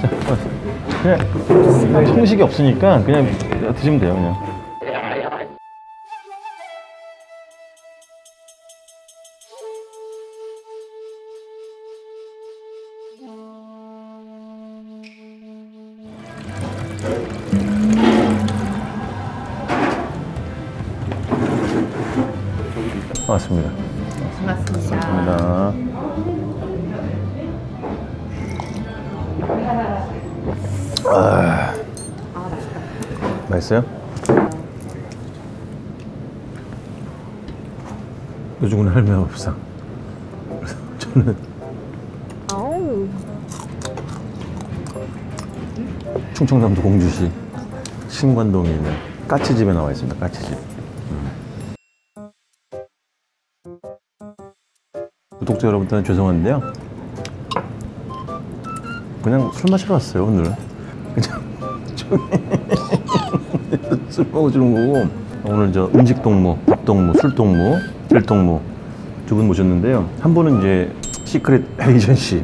자, 그냥 통식이 없으니까 그냥 드시면 돼요, 그냥. 맞습니다. 맞습니다. 감사합니다. 아, 맛있어요? 요즘은 할매 없상. 그래서 저는 충청남도 공주시 신관동에 있는 까치집에 나와 있습니다. 까치집. 구독자 여러분들한테 죄송한데요, 그냥 술 마시러 왔어요. 오늘 그냥 술 먹어주는 거고, 오늘 저 음식 동무, 밥 동무, 술 동무, 길 동무 두 분 모셨는데요. 한 분은 이제 시크릿 에이전시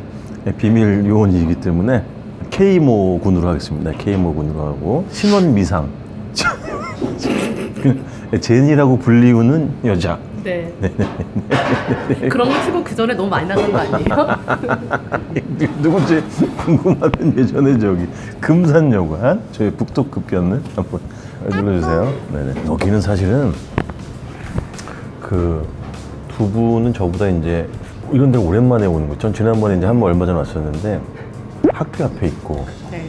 비밀 요원이기 때문에 K모 군으로 하겠습니다. K모 군으로 하고, 신원 미상 제니라고 불리우는 여자. 네. 그런 거 치고 그 전에 너무 많이 나간 거 아니에요? 누군지 궁금하면 예전에 저기 금산 여관 저희 북독 급견을 한번 눌러주세요. 네네. 여기는 사실은 그 두 분은 저보다 이제 이런 데 오랜만에 오는 거. 전 지난번에 이제 한 번 얼마 전에 왔었는데 학교 앞에 있고, 네.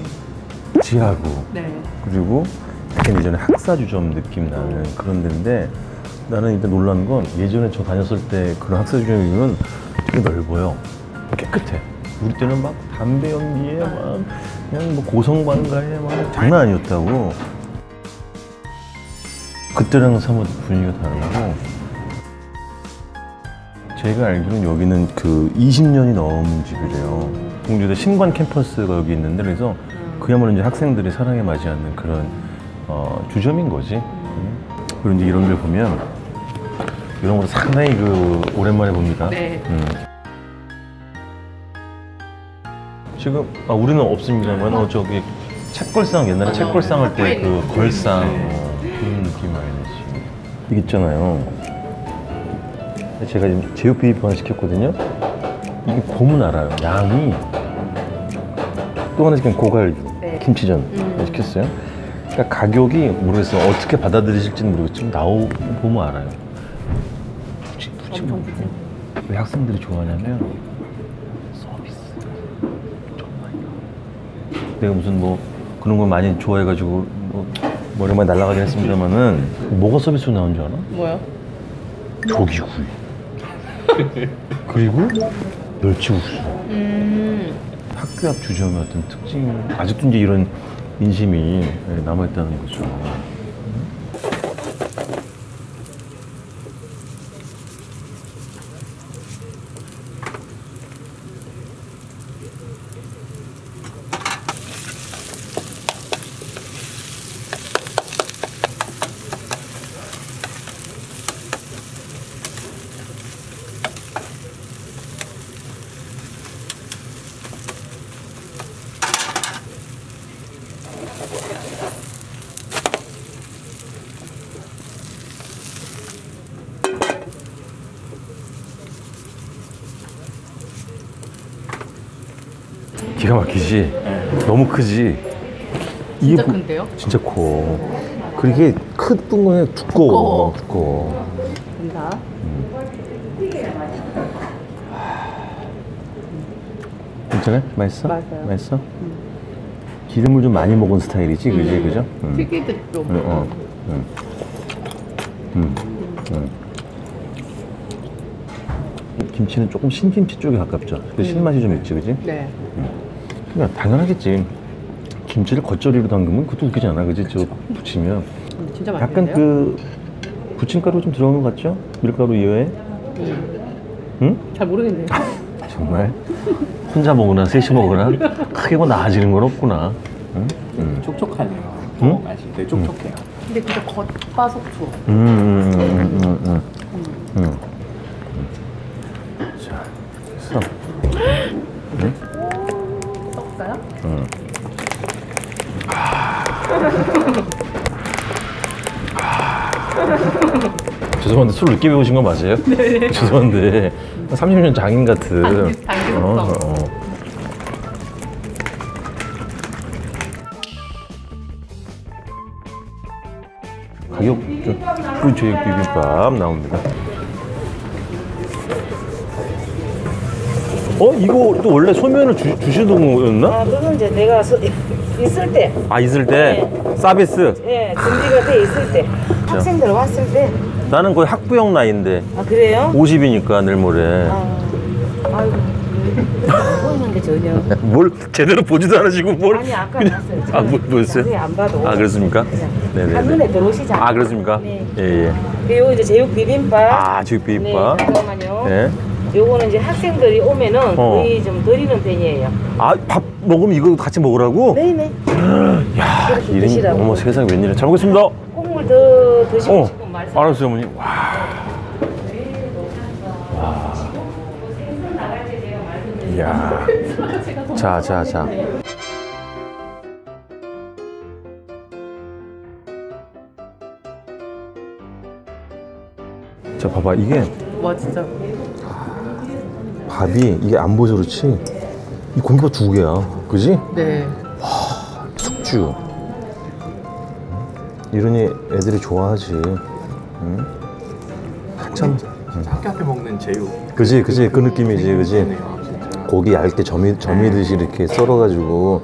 지하고, 네. 그리고 약간 예전에 학사주점 느낌 나는 그런 데인데. 나는 일단 놀란 건, 예전에 저 다녔을 때 그런 학사주점이면 되게 넓어요. 깨끗해. 우리 때는 막 담배 연기에 막 그냥 뭐 고성방가에 막 장난 아니었다고. 그때랑 사뭇 분위기가 다르고, 제가 알기로는 여기는 그 20년이 넘은 집이래요. 공주대 신관 캠퍼스가 여기 있는데, 그래서 그야말로 이제 학생들이 사랑에 맞이하는 그런 주점인 거지. 그리고 이제 이런 걸 보면 이런 거 상당히 그 오랜만에 봅니다. 네. 지금 우리는 없습니다만 저기 책걸상, 옛날에 책걸상 할 때 그 걸상 그런 느낌 많이 나지. 이게 있잖아요. 제가 지금 제육비빔밥을 시켰거든요. 이게 곰은 알아요. 양이. 또 하나 시킨 고갈주, 네. 김치전 시켰어요. 그러니까 가격이 모르겠어요. 어떻게 받아들이실지는 모르겠지만 나오면 알아요. 왜 학생들이 좋아하냐면 서비스 정말. 내가 무슨 뭐 그런 걸 많이 좋아해가지고 뭐 오랜만에 날아가긴 했습니다만은, 뭐가 서비스로 나온 줄 알아? 뭐야? 조기구이. 그리고 멸치국수. 학교 앞 주점의 어떤 특징, 아직도 이제 이런 인심이 남아있다는 거죠. 기가 막히지? 네. 너무 크지? 진짜 큰데요? 진짜 커. 그게 큰 거에 두꺼워. 두꺼워. 된다. 괜찮아요? 맛있어? 맞아요. 맛있어? 기름을 좀 많이 먹은 스타일이지? 그지? 그죠? 튀기듯 좀. 김치는 조금 신김치 쪽에 가깝죠? 그 신맛이 좀 있지, 그지? 네. 그러니까 당연하겠지. 김치를 겉절이로 담그면 그것도 웃기지 않아, 그치? 저 부치면 진짜 맛있는데요? 약간 그 부침가루 좀 들어간 것 같죠? 밀가루 이외에? 응? 잘 모르겠네요. 정말? 혼자 먹으나 셋이 먹으나 크게 뭐 나아지는 건 없구나. 응? 촉촉하네요. 응? 맛있을 때 촉촉해요. 근데 진짜 겉바속촉. 자, 있어. 응? 떡가요? 응. 죄송한데 술 늦게 배우신 거 맞아요? 네. 죄송한데 30년 장인 같은. 당기부터. 가격 좀 제육비빔밥 나옵니다. 어? 이거 또 원래 소면을 주시던 거였나? 아, 그건 이제 내가 있을 때. 아, 있을 때? 네. 서비스? 네, 준비가 돼 있을 때. 학생들 왔을 때. 나는 거의 학부형 나이인데. 아, 그래요? 50이니까 내일 모레. 아이고, 보이는 게 전혀. 뭘 제대로 보지도 않으시고 뭘. 아니, 아까 봤어요. 아, 보였어요? 네, 안 봐도. 아, 그렇습니까? 네네. 한눈에 들어오시지 않아요? 아, 그렇습니까? 네. 예. 그리고 이제 제육비빔밥. 아, 제육비빔밥. 네, 잠깐만요. 네. 요거는 이제 학생들이 오면은 거의 좀 드리는 편이에요. 아, 밥 먹으면 이거 같이 먹으라고? 네네. 야, 이름이 어머 세상에 웬일이야. 잘 먹겠습니다. 국물 더 드시고 싶은 말씀. 알았어요, 어머니. 와. 와. 이야. 자. 자, 봐봐 이게. 와, 진짜. 밥이 이게 안 보여서 그렇지 이 공기밥 두 개야, 그지? 네. 와, 숙주. 이러니 애들이 좋아하지. 응? 한참. 학교 앞에 먹는 제육. 그지, 그 느낌이지, 그지? 고기 얇게 점이듯이 이렇게 썰어가지고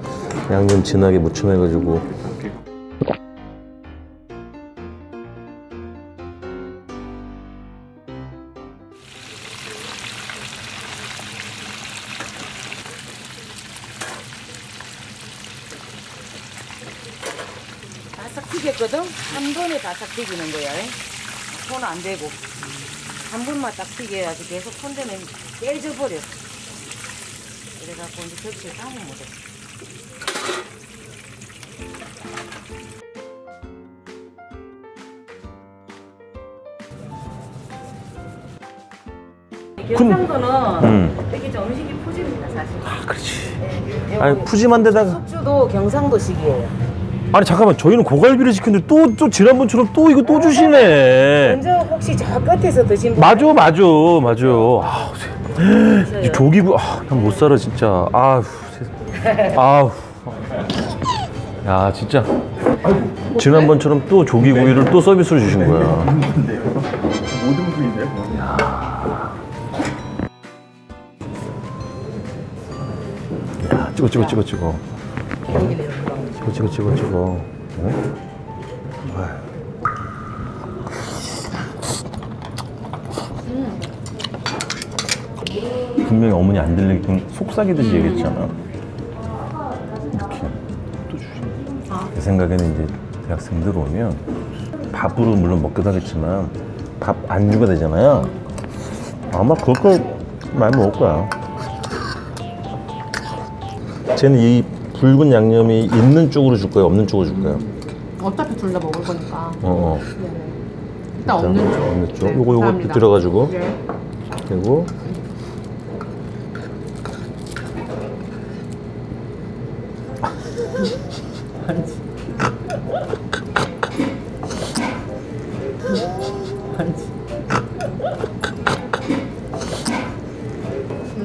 양념 진하게 무침해가지고. 바삭 튀겼거든? 한 번에 바삭 튀기는 거야. 손 안 대고. 한 번만 딱 튀겨야지. 계속 손 대면 깨져버려. 그래갖고 이제 접시에 담으면 돼. 경상도는 되게 좀 음식이 푸짐입니다, 사실. 아, 그렇지. 네. 아니, 푸짐한 데다가. 숙주도 경상도식이에요. 아니 잠깐만, 저희는 고갈비를 시켰는데 또 지난번처럼 또 이거 또 주시네. 먼저 혹시 저 끝에서 드신 분? 맞아. 아, 조기구, 아, 난 못 살아 진짜. 아우, 아우. 야, 진짜. 지난번처럼 또 조기구이를 또 서비스로 주신 거야. 모든 분인데요. 야, 찍어. 찍어. 분명히 어머니 안 들리게 속삭이듯이 얘기했잖아. 이렇게 또 주시네. 내 생각에는 이제 대학생들 오면 밥으로 물론 먹기도 하겠지만 밥 안주가 되잖아요. 아마 그렇게 많이 먹을 거야. 쟤는 이 붉은 양념이 있는 쪽으로 줄까요? 없는 쪽으로 줄까요? 어차피 둘 다 먹을 거니까. 네. 일단 없는 쪽. 요거 요것도 들어가지고. 네. 그리고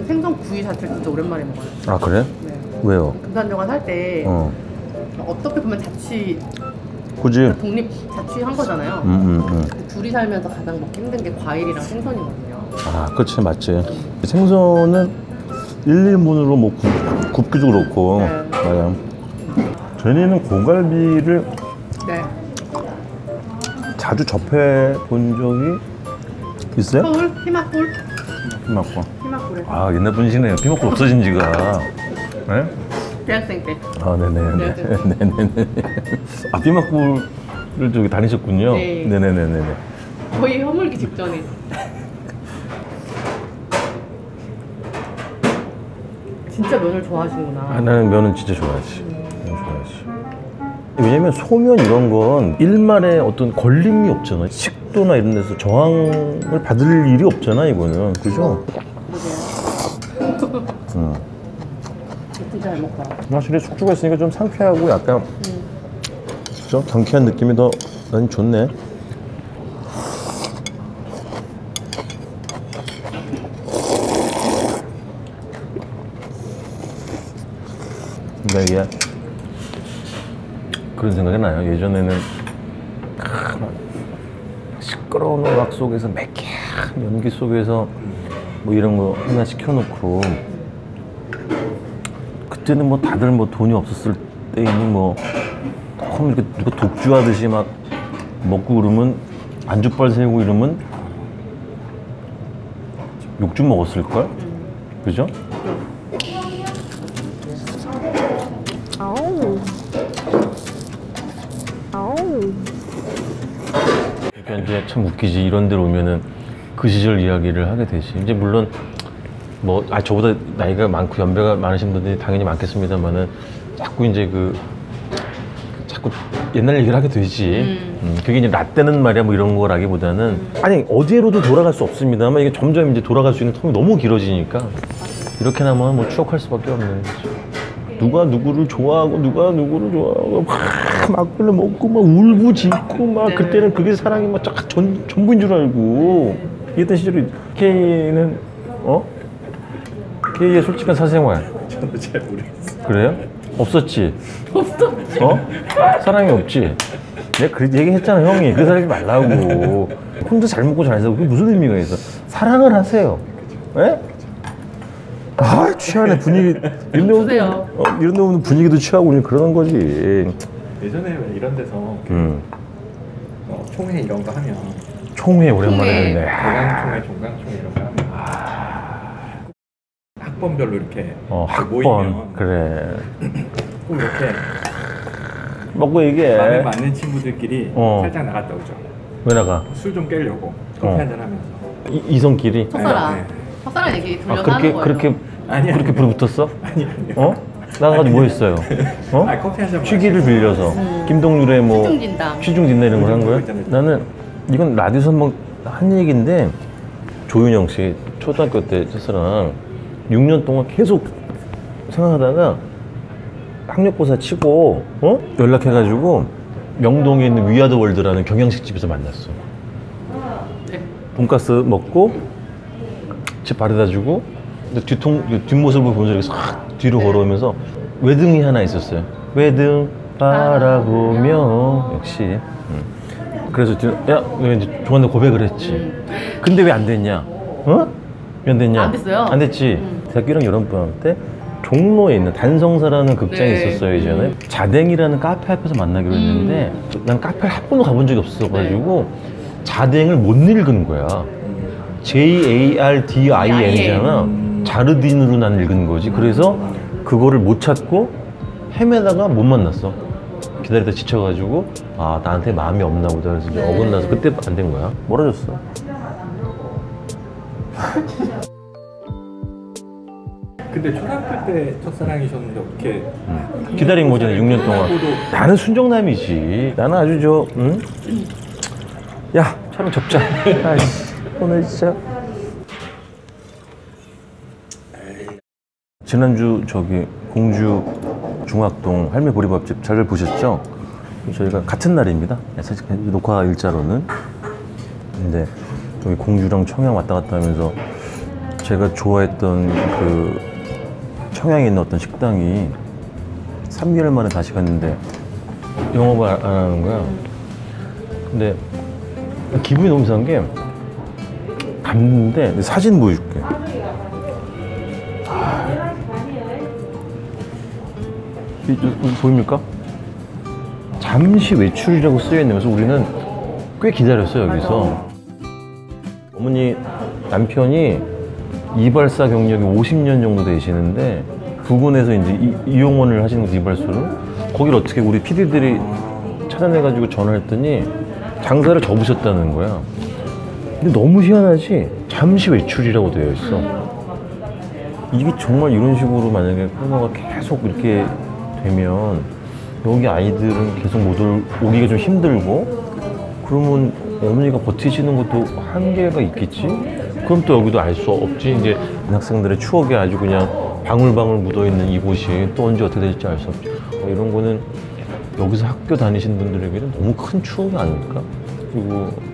생선 구이 자체를 진짜 오랜만에 먹어요. 아, 그래? 네. 왜요? 금산 여관 할 때 어떻게 보면 자취, 그지? 독립 자취한 거잖아요. 둘이 살면서 가장 먹기 힘든 게 과일이랑 생선이거든요. 아, 그렇지, 맞지. 생선은 1인분으로 뭐 굽기도 그렇고. 네. 맞아요. 저희는 고갈비를 자주 접해 본 적이 있어요? 서울? 피마골. 아, 옛날 분이시네요. 피마골 없어진 지가. 네? 대학생 때. 아, 네네. 아, 피마골을 저기 다니셨군요. 네. 네네네네. 거의 허물기 직전에. 진짜 면을 좋아하시는구나. 아, 나는 면은 진짜 좋아하지. 왜냐면 소면 이런 건 일말의 어떤 걸림이 없잖아. 식도나 이런 데서 저항을 받을 일이 없잖아, 이거는. 그죠? 진짜 잘 먹다. 확실히 숙주가 있으니까 좀 상쾌하고 약간 좀 경쾌한 느낌이 더 난 좋네. 근데 이게 그런 생각이 나요. 예전에는 시끄러운 음악 속에서 매캐한 연기 속에서 뭐 이런 거 하나 시켜놓고, 그때는 뭐 다들 뭐 돈이 없었을 때에는 뭐 너무 이렇게 누가 독주하듯이 막 먹고 그러면 안주빨 세우고 이러면 욕주 먹었을걸? 그죠? 이제 참 웃기지. 이런 데로 오면은 그 시절 이야기를 하게 되지. 이제 물론 뭐 저보다 나이가 많고 연배가 많으신 분들이 당연히 많겠습니다만은 자꾸 이제 자꾸 옛날 얘기를 하게 되지. 그게 이제 라떼는 말이야 뭐 이런 거라기보다는 아니 어디로도 돌아갈 수 없습니다만 이게 점점 이제 돌아갈 수 있는 텀이 너무 길어지니까 이렇게 나면 뭐 추억할 수밖에 없는 거죠. 누가 누구를 좋아하고 누가 누구를 좋아하고 막 그걸 먹고 막 울부짖고 막 네. 그때는 그게 사랑이 막 쫙 전부인 줄 알고 이랬던 시절이. K는 K의 솔직한 사생활 저도 잘 모르겠어요. 그래요? 없었지? 없었지? 사랑이 없지? 내가 그 얘기했잖아 형이 그 사람이 말라고. 혼자 잘 먹고 잘 살고 그게 무슨 의미가 있어? 사랑을 하세요. 예? 아 취하네 분위기. 이런 데 오면 분위기도 취하고 그냥 그러는 거지. 예전에 이런 데서 총회 이런 거 하면 총회 오랜만에 했네. 대강총회, 종강총회 이런 거 하면 학번별로 이렇게 모이면 그래 꼭 이렇게 먹고 얘기해. 마음에 맞는 친구들끼리 살짝 나갔다 오죠. 왜 나가? 술 좀 깨려고 커피 한잔 하면서 이성끼리? 첫사랑 얘기 돌려가는 거예요. 그렇게 아니, 그렇게 불이 붙었어? 아니요. 나가서 뭐 했어요? 커피 하자마자 취기를 빌려서 김동률의 뭐 취중진담 이런 걸 한 거야? 나는 이건 라디오에서 한 얘기인데 조윤영 씨 초등학교 때 첫사랑 6년 동안 계속 생각하다가 학력고사 치고 연락해가지고 명동에 있는 위아더월드라는 경양식 집에서 만났어. 돈가스 먹고 집 바래다주고 뒷모습을 보면서 이렇게 싹 뒤로 걸어오면서 외등이 하나 있었어요. 외등 바라보며 역시 그래서 야 왜 이제 조한테 고백을 했지. 근데 왜 안 됐냐? 왜 안 됐냐? 안 됐어요? 안 됐지. 대학교 1학년 여름방학 때 종로에 있는 단성사라는 극장이 있었어요. 이전에 자댕이라는 카페 앞에서 만나기로 했는데 난 카페를 한 번도 가본 적이 없어가지고 자댕을 못 읽은 거야. JARDIN이잖아. 자르딘으로 난 읽은 거지. 그래서 그거를 못 찾고 헤매다가 못 만났어. 기다리다 지쳐가지고 아 나한테 마음이 없나 보다. 그래서 어긋나서 그때 안 된 거야. 멀어졌어. 근데 초등학교 때 첫사랑이셨는데 어떻게 기다린 거잖아 6년 동안. 나는 순정남이지. 나는 아주 야 촬영 접자. 오늘 진짜 지난주 저기 공주 종학동 할매 보리밥집 잘 보셨죠? 저희가 같은 날입니다. 사실 녹화 일자로는. 근데 저기 공주랑 청양 왔다 갔다 하면서 제가 좋아했던 그 청양에 있는 어떤 식당이 3개월 만에 다시 갔는데 영업을 안 하는 거야. 근데 기분이 너무 이상한 게 갔는데 사진 보여줄게. 보입니까? 잠시 외출이라고 쓰여있네요. 우리는 꽤 기다렸어요 여기서. 어머니 남편이 이발사 경력이 50년 정도 되시는데 부근에서 이제 이용원을 하시는 거죠, 이발소로. 거길 어떻게 우리 PD들이 찾아내가지고 전화했더니 장사를 접으셨다는 거야. 근데 너무 희한하지? 잠시 외출이라고 되어 있어. 이게 정말 이런 식으로 만약에 코로나가 계속 이렇게 되면 여기 아이들은 계속 못 오기가 좀 힘들고 그러면 어머니가 버티시는 것도 한계가 있겠지? 그럼 또 여기도 알 수 없지. 이제 학생들의 추억이 아주 그냥 방울방울 묻어있는 이곳이 또 언제 어떻게 될지 알 수 없지. 이런 거는 여기서 학교 다니신 분들에게는 너무 큰 추억 아닐까? 그리고